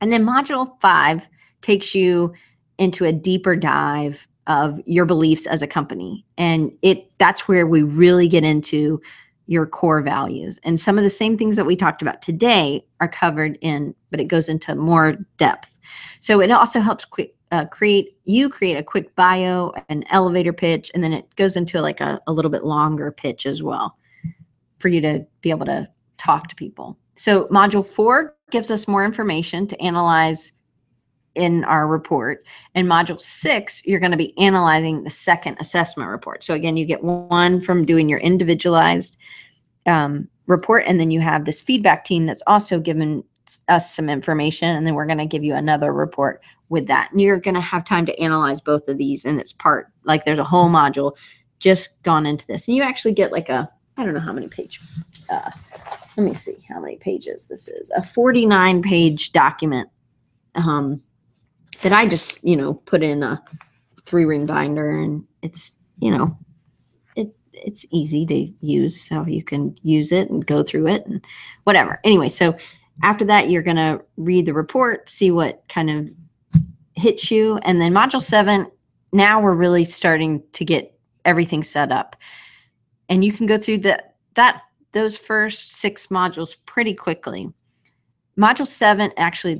And then Module 5 takes you into a deeper dive of your beliefs as a company. And that's where we really get into your core values. And some of the same things that we talked about today are covered in, but it goes into more depth. So it also helps create a quick bio, an elevator pitch, and then it goes into like a little bit longer pitch as well for you to be able to talk to people. So Module 4 gives us more information to analyze in our report. In Module 6, you're going to be analyzing the second assessment report. So again, you get one from doing your individualized report, and then you have this feedback team that's also given us some information, and then we're going to give you another report with that. And you're going to have time to analyze both of these, and it's part, like there's a whole module just gone into this. And you actually get like a, I don't know how many page, let me see how many pages this is, a 49-page document that I just, you know, put in a 3-ring binder, and it's, you know, it's easy to use, so you can use it and go through it and whatever. Anyway, so after that, you're going to read the report, see what kind of hits you. And then Module 7, now we're really starting to get everything set up. And you can go through those first 6 modules pretty quickly. Module 7, actually,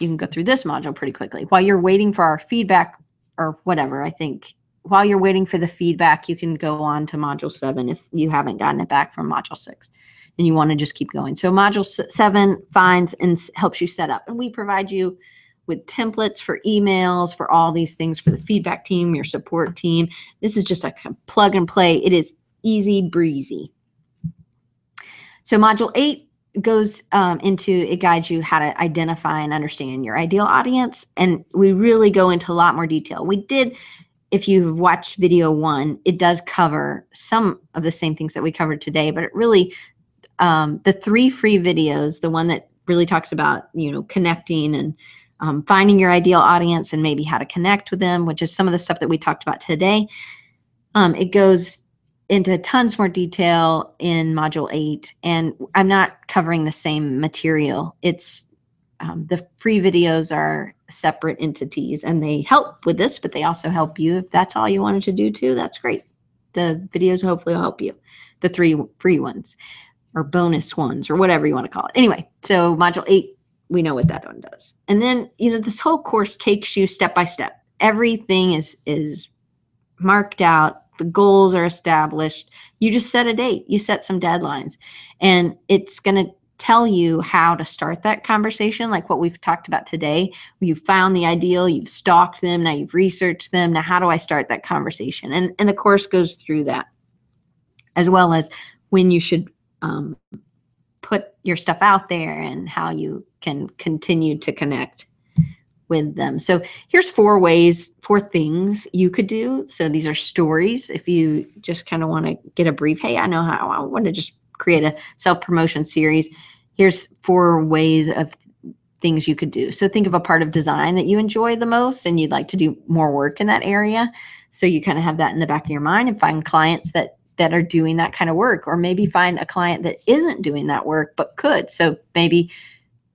you can go through this module pretty quickly. While you're waiting for our feedback or whatever, I think, while you're waiting for the feedback, you can go on to Module 7 if you haven't gotten it back from Module 6 and you want to just keep going. So Module 7 finds and helps you set up. And we provide you with templates for emails, for all these things, for the feedback team, your support team. This is just a plug and play. It is easy breezy. So Module 8 goes it guides you how to identify and understand your ideal audience. And we really go into a lot more detail. We did, if you've watched video 1, it does cover some of the same things that we covered today, but it really, the 3 free videos, the one that really talks about, you know, connecting and finding your ideal audience and maybe how to connect with them, which is some of the stuff that we talked about today. It goes into tons more detail in Module 8, and I'm not covering the same material. It's the free videos are separate entities, and they help with this, but they also help you. If that's all you wanted to do too, that's great. The videos hopefully will help you, the 3 free ones or bonus ones or whatever you want to call it. Anyway, so Module 8, we know what that one does. And then, you know, this whole course takes you step by step. Everything is marked out. The goals are established. You just set a date. You set some deadlines. And it's going to tell you how to start that conversation, like what we've talked about today. You've found the ideal. You've stalked them. Now you've researched them. Now how do I start that conversation? And the course goes through that, as well as when you should put your stuff out there and how you can continue to connect with them. So here's four things you could do. So these are stories. If you just kind of want to get a brief, hey, I know how, I want to just create a self-promotion series. Here's four ways of things you could do. So think of a part of design that you enjoy the most and you'd like to do more work in that area. So you kind of have that in the back of your mind and find clients that are doing that kind of work, or maybe find a client that isn't doing that work but could. So maybe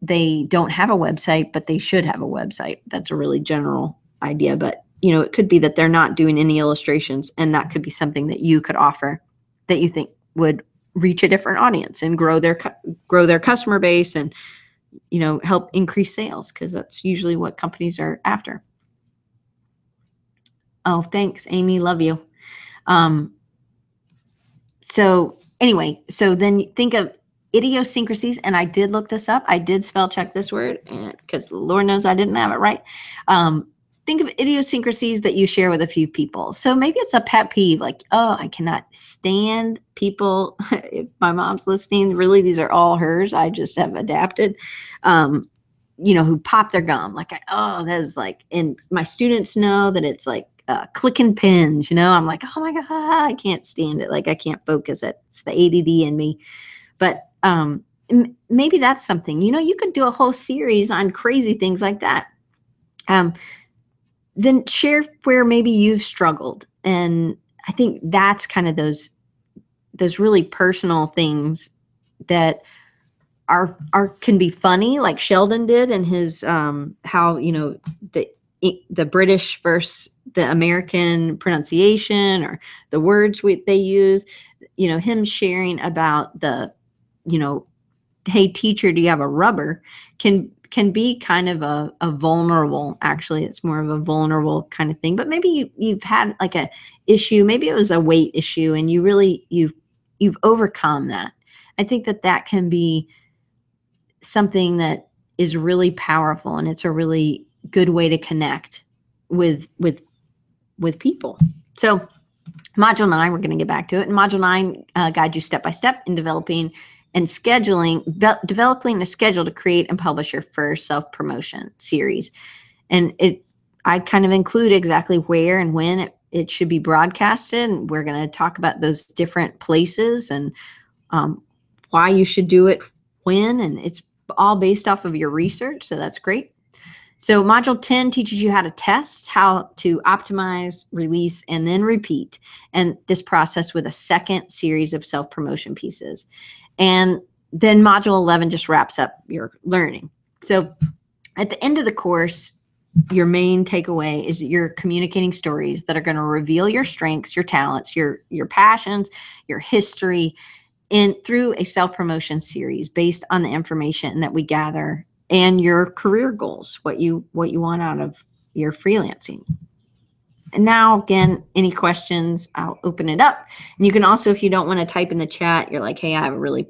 they don't have a website, but they should have a website. That's a really general idea, but you know, it could be that they're not doing any illustrations, and that could be something that you could offer that you think would reach a different audience and grow their customer base and, you know, help increase sales, because that's usually what companies are after. Oh, thanks, Amy. Love you. So anyway, so then think of idiosyncrasies. And I did look this up. I did spell check this word because Lord knows I didn't have it right. Think of idiosyncrasies that you share with a few people. So maybe it's a pet peeve, like, oh, I cannot stand people. If my mom's listening, really, these are all hers. I just have adapted, you know, who pop their gum. Like, oh, that is like, and my students know that it's like clicking pins, you know, I'm like, oh my God, I can't stand it. Like, I can't focus it. It's the ADD in me. But maybe that's something, you know, you could do a whole series on crazy things like that. Then share where maybe you've struggled. And I think that's kind of those really personal things that can be funny, like Sheldon did in his how, you know, the British versus the American pronunciation, or the words they use, you know, him sharing about the, you know, hey teacher, do you have a rubber, can be kind of a vulnerable, actually, it's more of a vulnerable kind of thing. But maybe you've had like a issue, maybe it was a weight issue, and you really, you've overcome that. I think that can be something that is really powerful, and it's a really good way to connect with people. So module 9, we're going to get back to it. And module 9 guides you step-by-step in developing and scheduling, developing a schedule to create and publish your first self-promotion series. And I kind of include exactly where and when it should be broadcasted. And we're going to talk about those different places and why you should do it when, and it's all based off of your research. So that's great. So module 10 teaches you how to test, how to optimize, release, and then repeat. And this process with a second series of self-promotion pieces. And then module 11 just wraps up your learning. So at the end of the course, your main takeaway is that you're communicating stories that are going to reveal your strengths, your talents, your passions, your history, through a self-promotion series based on the information that we gather and your career goals, what you want out of your freelancing. And now, again, any questions, I'll open it up. And you can also, if you don't want to type in the chat, you're like, hey, I have a really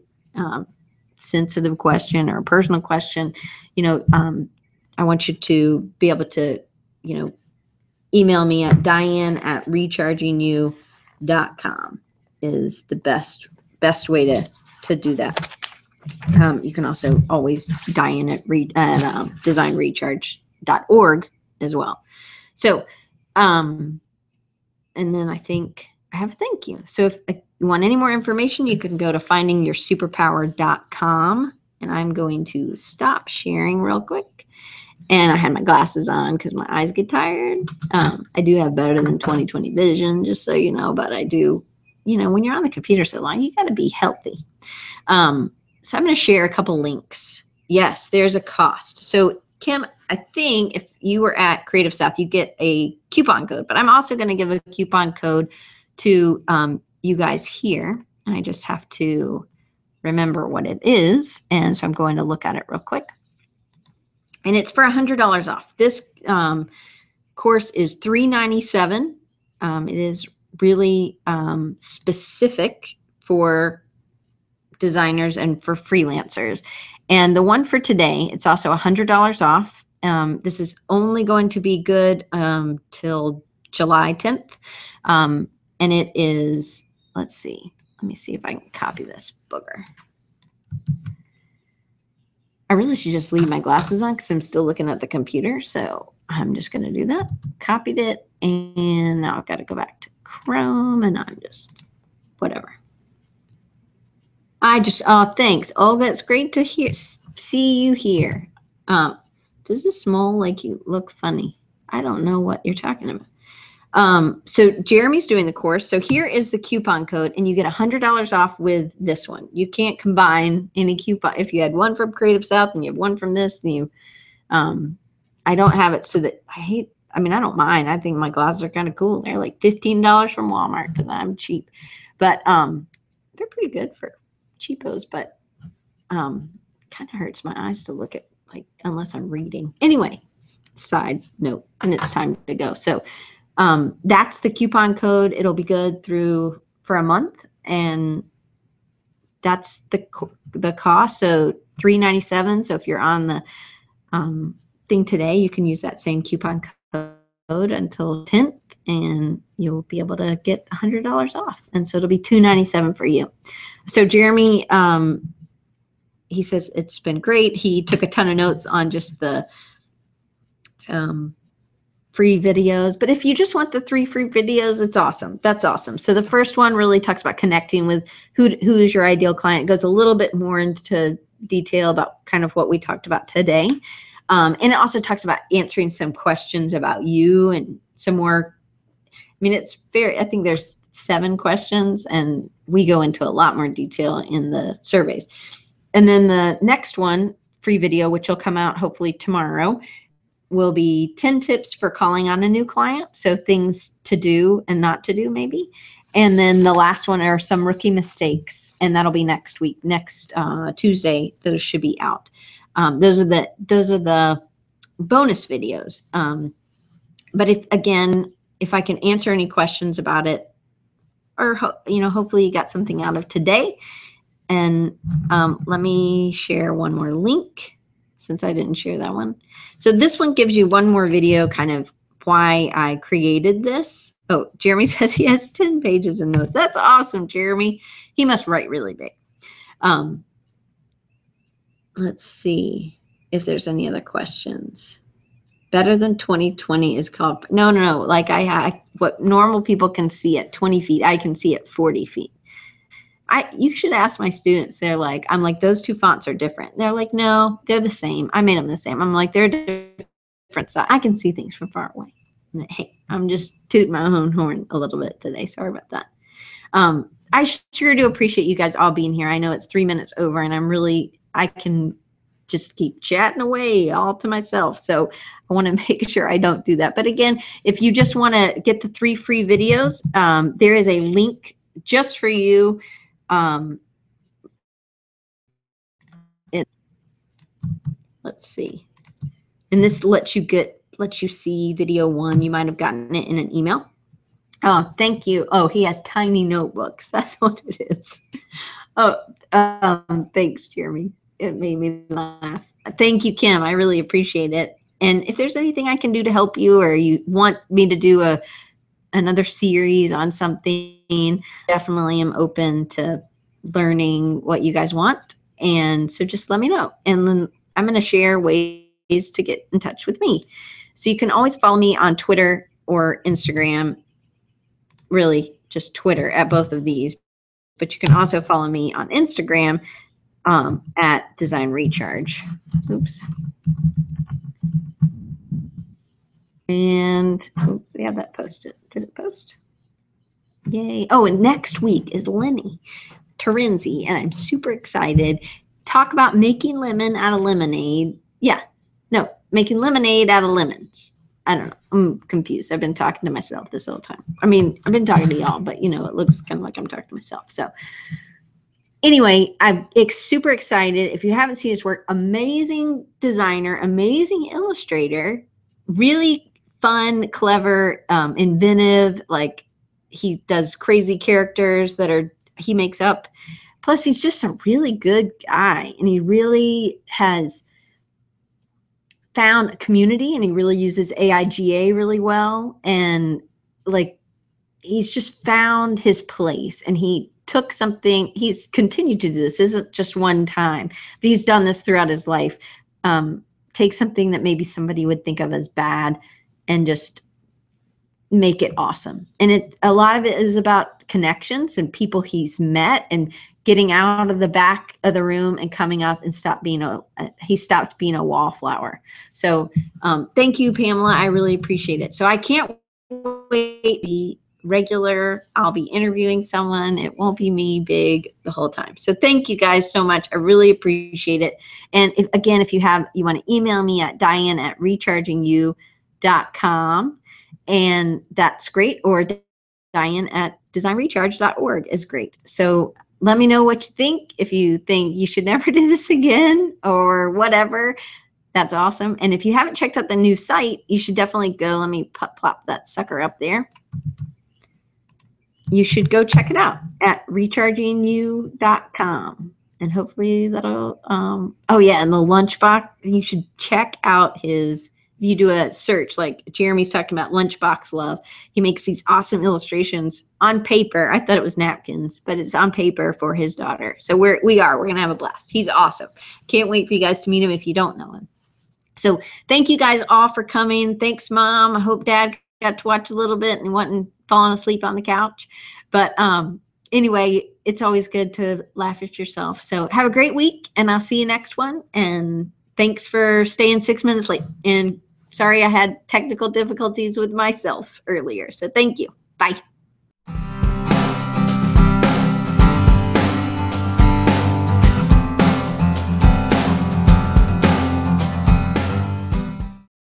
sensitive question or a personal question, you know, I want you to be able to, you know, email me at diane@rechargingyou.com is the best way to do that. You can also always Diane at designrecharge.org as well. So, and then I think I have a thank you. So if you want any more information, you can go to findingyoursuperpower.com, and I'm going to stop sharing real quick. And I had my glasses on because my eyes get tired. I do have better than 20/20 vision, just so you know, but I do, you know, when you're on the computer so long, you got to be healthy. So I'm going to share a couple links. Yes, there's a cost. So Kim, I think if you were at Creative South, you get a coupon code, but I'm also going to give a coupon code to you guys here. And I just have to remember what it is. And so I'm going to look at it real quick. And it's for $100 off. This course is $397. It is really specific for designers and for freelancers. And the one for today, it's also $100 off. This is only going to be good till July 10th. And it is, let's see. Let me see if I can copy this booger. I really should just leave my glasses on because I'm still looking at the computer. So I'm just going to do that. Copied it. And now I've got to go back to Chrome. And I'm just whatever. I just, oh, thanks, Olga. It's great to see you here. Does this mole like you look funny? I don't know what you're talking about. So Jeremy's doing the course. So here is the coupon code, and you get $100 off with this one. You can't combine any coupon. If you had one from Creative South and you have one from this, and you, I don't have it so that I hate. I mean, I don't mind. I think my glasses are kind of cool. They're like $15 from Walmart because I'm cheap, but they're pretty good for cheapos. But kind of hurts my eyes to look at, like, unless I'm reading. Anyway, side note, and it's time to go. So. That's the coupon code. It'll be good through for a month, and that's the cost. So $3.97. So if you're on the thing today, you can use that same coupon code until 10th, and you'll be able to get $100 off. And so it'll be $2.97 for you. So Jeremy, he says it's been great. He took a ton of notes on just the free videos. But if you just want the 3 free videos, it's awesome. That's awesome. So the first one really talks about connecting with who is your ideal client. It goes a little bit more into detail about kind of what we talked about today. And it also talks about answering some questions about you and some more. I mean, it's very, I think there's 7 questions, and we go into a lot more detail in the surveys. And then the next one, free video, which will come out hopefully tomorrow, will be 10 tips for calling on a new client. So things to do and not to do, maybe. And then the last one are some rookie mistakes, and that'll be next week, next Tuesday. Those should be out. Those are the bonus videos. But if, again, if I can answer any questions about it, or you know, hopefully you got something out of today. And let me share one more link, since I didn't share that one. So this one gives you one more video, kind of why I created this. Oh, Jeremy says he has 10 pages in those. That's awesome, Jeremy. He must write really big. Let's see if there's any other questions. Better than 2020 is called, no. Like what normal people can see at 20 feet, I can see at 40 feet. You should ask my students. They're like, I'm like, those two fonts are different. They're like, no, they're the same. I made them the same. I'm like, they're different size. I can see things from far away. And hey, I'm just tooting my own horn a little bit today. Sorry about that. I sure do appreciate you guys all being here. I know it's 3 minutes over, and I can just keep chatting away all to myself. So I want to make sure I don't do that. But again, if you just want to get the 3 free videos, there is a link just for you. Let's see. And this lets you see video 1. You might have gotten it in an email. Oh, thank you. Oh, he has tiny notebooks. That's what it is. Oh, thanks, Jeremy. It made me laugh. Thank you, Kim. I really appreciate it. And if there's anything I can do to help you, or you want me to do another series on something, definitely am open to learning what you guys want. And so just let me know. And then I'm going to share ways to get in touch with me. So you can always follow me on Twitter or Instagram, really just Twitter at both of these. But you can also follow me on Instagram at Design Recharge. Oops. And oh, we have that posted. Did it post? Yay. Oh, and next week is Lenny Terenzi, and I'm super excited. Talk about making lemon out of lemonade. Yeah. No, making lemonade out of lemons. I don't know. I'm confused. I've been talking to myself this whole time. I mean, I've been talking to y'all, but, you know, it looks kind of like I'm talking to myself. So anyway, I'm super excited. If you haven't seen his work, amazing designer, amazing illustrator, really fun, clever, inventive. Like, he does crazy characters that he makes up. Plus, he's just a really good guy, and he really has found a community, and he really uses AIGA really well. And like, he's just found his place, and he took something, he's continued to do this, isn't just one time, but he's done this throughout his life. Take something that maybe somebody would think of as bad and just make it awesome. And it, a lot of it is about connections and people he's met and getting out of the back of the room and coming up and he stopped being a wallflower. So thank you, Pamela. I really appreciate it. So I can't wait to be regular. I'll be interviewing someone. It won't be me big the whole time. So thank you guys so much. I really appreciate it. And if, again, if you have, you want to email me at diane@rechargingyou.com. And that's great. Or diane@designrecharge.org is great. So let me know what you think. If you think you should never do this again or whatever, that's awesome. And if you haven't checked out the new site, you should definitely go. Let me plop that sucker up there. You should go check it out at rechargingyou.com. And hopefully that'll, oh yeah, and the lunchbox, you should check out his, if you do a search, like Jeremy's talking about lunchbox love, he makes these awesome illustrations on paper. I thought it was napkins, but it's on paper for his daughter. So we're going to have a blast. He's awesome. Can't wait for you guys to meet him if you don't know him. So thank you guys all for coming. Thanks, Mom. I hope Dad got to watch a little bit and wasn't falling asleep on the couch. But anyway, it's always good to laugh at yourself. So have a great week, and I'll see you next one. And thanks for staying 6 minutes late. And sorry I had technical difficulties with myself earlier. So thank you. Bye.